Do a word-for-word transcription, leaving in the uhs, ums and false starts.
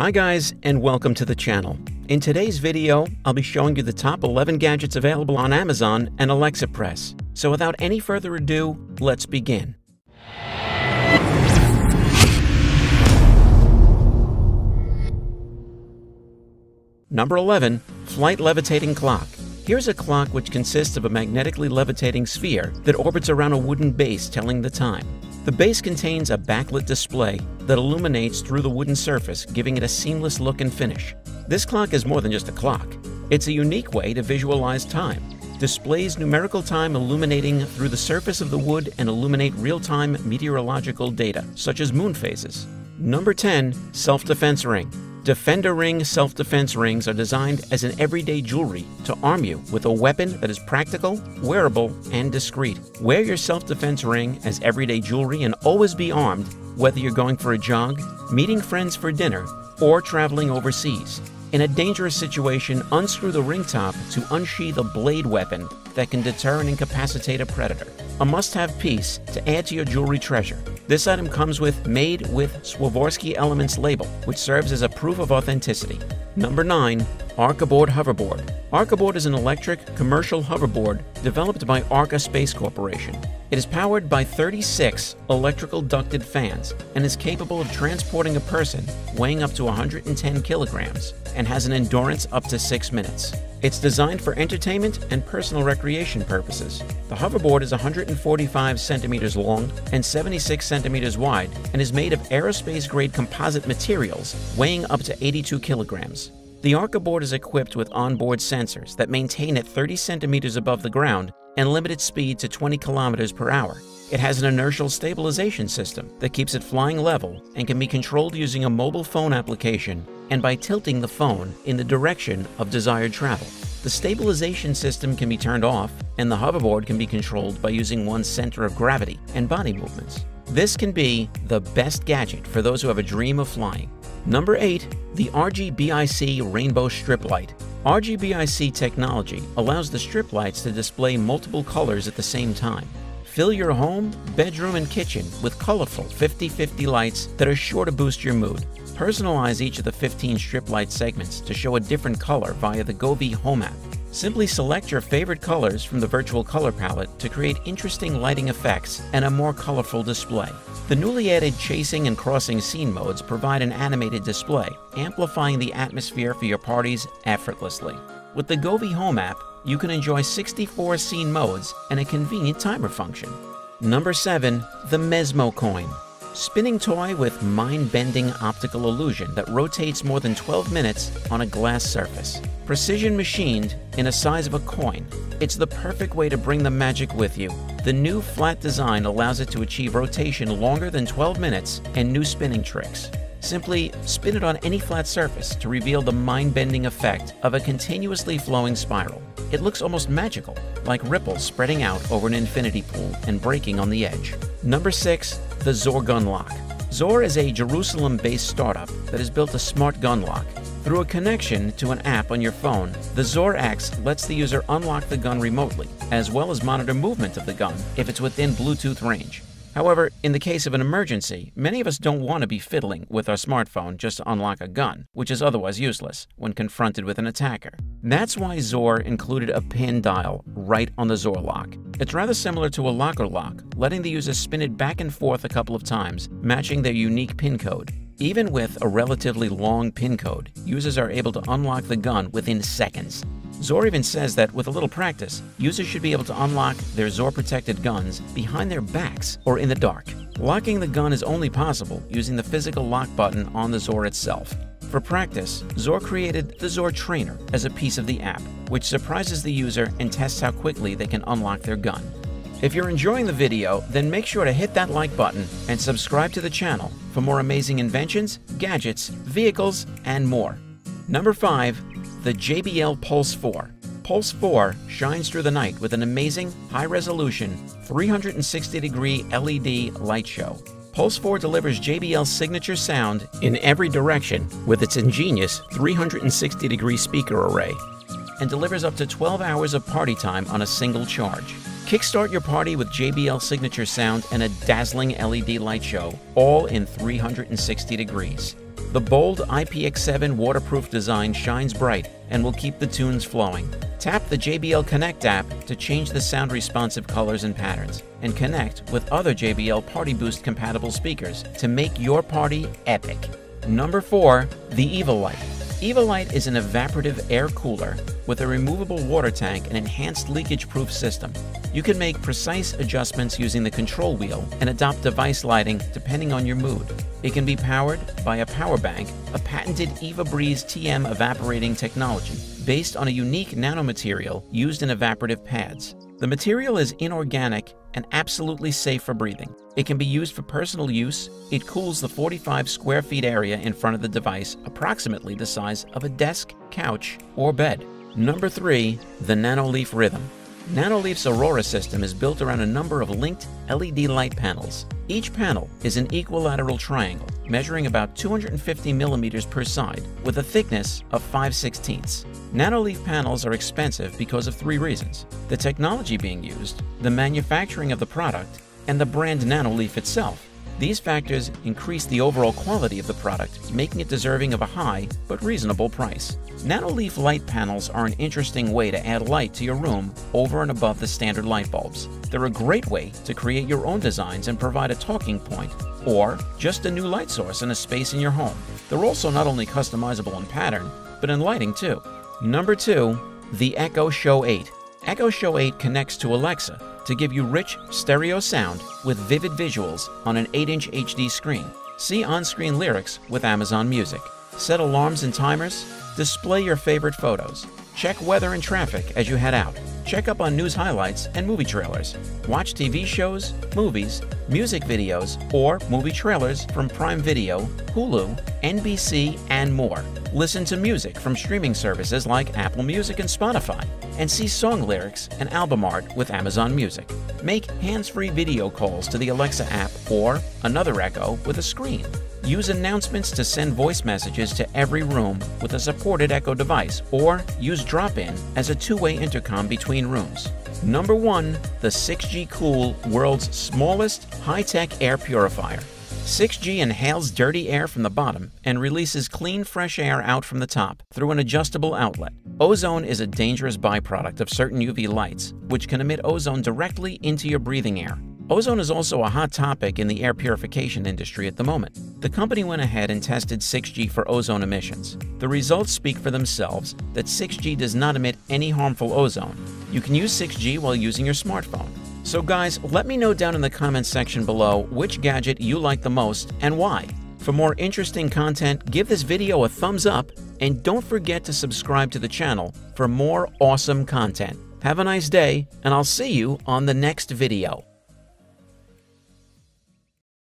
Hi guys, and welcome to the channel. In today's video, I'll be showing you the top eleven gadgets available on Amazon and Aliexpress. So without any further ado, let's begin. Number eleven, Flight Levitating Clock. Here's a clock which consists of a magnetically levitating sphere that orbits around a wooden base telling the time. The base contains a backlit display that illuminates through the wooden surface, giving it a seamless look and finish. This clock is more than just a clock. It's a unique way to visualize time. Displays numerical time illuminating through the surface of the wood and illuminate real-time meteorological data, such as moon phases. Number ten, Self-Defense Ring. Defender Ring self-defense rings are designed as an everyday jewelry to arm you with a weapon that is practical, wearable, and discreet. Wear your self-defense ring as everyday jewelry and always be armed, whether you're going for a jog, meeting friends for dinner, or traveling overseas. In a dangerous situation, unscrew the ring top to unsheath a blade weapon that can deter and incapacitate a predator. A must-have piece to add to your jewelry treasure. This item comes with Made with Swarovski Elements label, which serves as a proof of authenticity. Number nine, ArcaBoard Hoverboard. ArcaBoard is an electric commercial hoverboard developed by Arca Space Corporation. It is powered by thirty-six electrical ducted fans and is capable of transporting a person weighing up to one hundred ten kilograms and has an endurance up to six minutes. It's designed for entertainment and personal recreation purposes. The hoverboard is one hundred forty-five centimeters long and seventy-six centimeters wide and is made of aerospace-grade composite materials weighing up to eighty-two kilograms. The ArcaBoard is equipped with onboard sensors that maintain it thirty centimeters above the ground and limit its speed to twenty kilometers per hour. It has an inertial stabilization system that keeps it flying level and can be controlled using a mobile phone application and by tilting the phone in the direction of desired travel. The stabilization system can be turned off, and the hoverboard can be controlled by using one's center of gravity and body movements. This can be the best gadget for those who have a dream of flying. Number eight, the R G B I C Rainbow Strip Light. R G B I C technology allows the strip lights to display multiple colors at the same time. Fill your home, bedroom, and kitchen with colorful fifty fifty lights that are sure to boost your mood. Personalize each of the fifteen strip light segments to show a different color via the Govee Home app. Simply select your favorite colors from the virtual color palette to create interesting lighting effects and a more colorful display. The newly added chasing and crossing scene modes provide an animated display, amplifying the atmosphere for your parties effortlessly. With the Govee Home app, you can enjoy sixty-four scene modes and a convenient timer function. Number seven, the Mesmo coin. Spinning toy with mind-bending optical illusion that rotates more than twelve minutes on a glass surface. Precision machined in a size of a coin, it's the perfect way to bring the magic with you. The new flat design allows it to achieve rotation longer than twelve minutes and new spinning tricks. Simply spin it on any flat surface to reveal the mind-bending effect of a continuously flowing spiral. It looks almost magical, like ripples spreading out over an infinity pool and breaking on the edge. Number six, the ZORE Gun Lock. ZORE is a Jerusalem-based startup that has built a smart gun lock. Through a connection to an app on your phone, the ZORE X lets the user unlock the gun remotely, as well as monitor movement of the gun if it's within Bluetooth range. However, in the case of an emergency, many of us don't want to be fiddling with our smartphone just to unlock a gun, which is otherwise useless when confronted with an attacker. That's why ZORE included a pin dial right on the ZORE lock. It's rather similar to a locker lock, letting the user spin it back and forth a couple of times, matching their unique pin code. Even with a relatively long pin code, users are able to unlock the gun within seconds. ZORE even says that with a little practice, users should be able to unlock their ZORE-protected guns behind their backs or in the dark. Locking the gun is only possible using the physical lock button on the ZORE itself. For practice, ZORE created the ZORE Trainer as a piece of the app, which surprises the user and tests how quickly they can unlock their gun. If you're enjoying the video, then make sure to hit that like button and subscribe to the channel for more amazing inventions, gadgets, vehicles, and more. Number five, the J B L Pulse four. Pulse four shines through the night with an amazing, high-resolution, three hundred sixty degree L E D light show. Pulse four delivers J B L's signature sound in every direction with its ingenious three hundred sixty degree speaker array and delivers up to twelve hours of party time on a single charge. Kickstart your party with J B L signature sound and a dazzling L E D light show, all in three hundred sixty degrees. The bold I P X seven waterproof design shines bright and will keep the tunes flowing. Tap the J B L Connect app to change the sound responsive colors and patterns, and connect with other J B L PartyBoost compatible speakers to make your party epic. Number four, the EvaLight. EvaLight is an evaporative air cooler with a removable water tank and enhanced leakage-proof system. You can make precise adjustments using the control wheel and adopt device lighting depending on your mood. It can be powered by a power bank, a patented EVA-Breeze T M evaporating technology based on a unique nanomaterial used in evaporative pads. The material is inorganic and absolutely safe for breathing. It can be used for personal use. It cools the forty-five square feet area in front of the device, approximately the size of a desk, couch, or bed. Number three, the Nanoleaf Rhythm. Nanoleaf's Aurora system is built around a number of linked L E D light panels. Each panel is an equilateral triangle, measuring about two hundred fifty millimeters per side, with a thickness of five sixteenths. Nanoleaf panels are expensive because of three reasons: the technology being used, the manufacturing of the product, and the brand Nanoleaf itself. These factors increase the overall quality of the product, making it deserving of a high but reasonable price. Nanoleaf light panels are an interesting way to add light to your room over and above the standard light bulbs. They're a great way to create your own designs and provide a talking point, or just a new light source in a space in your home. They're also not only customizable in pattern, but in lighting too. Number two, the Echo Show eight. Echo Show eight connects to Alexa to give you rich stereo sound with vivid visuals on an eight inch H D screen. See on-screen lyrics with Amazon Music. Set alarms and timers. Display your favorite photos. Check weather and traffic as you head out. Check up on news highlights and movie trailers. Watch T V shows, movies, music videos, or movie trailers from Prime Video, Hulu, N B C, and more. Listen to music from streaming services like Apple Music and Spotify, and see song lyrics and album art with Amazon Music. Make hands-free video calls to the Alexa app or another Echo with a screen. Use announcements to send voice messages to every room with a supported Echo device, or use drop-in as a two-way intercom between rooms. Number one, the six G Cool, world's smallest high-tech air purifier. six G inhales dirty air from the bottom and releases clean, fresh air out from the top through an adjustable outlet. Ozone is a dangerous byproduct of certain U V lights, which can emit ozone directly into your breathing air. Ozone is also a hot topic in the air purification industry at the moment. The company went ahead and tested six G for ozone emissions. The results speak for themselves that six G does not emit any harmful ozone. You can use six G while using your smartphone. So guys, let me know down in the comments section below which gadget you like the most and why. For more interesting content, give this video a thumbs up and don't forget to subscribe to the channel for more awesome content. Have a nice day, and I'll see you on the next video.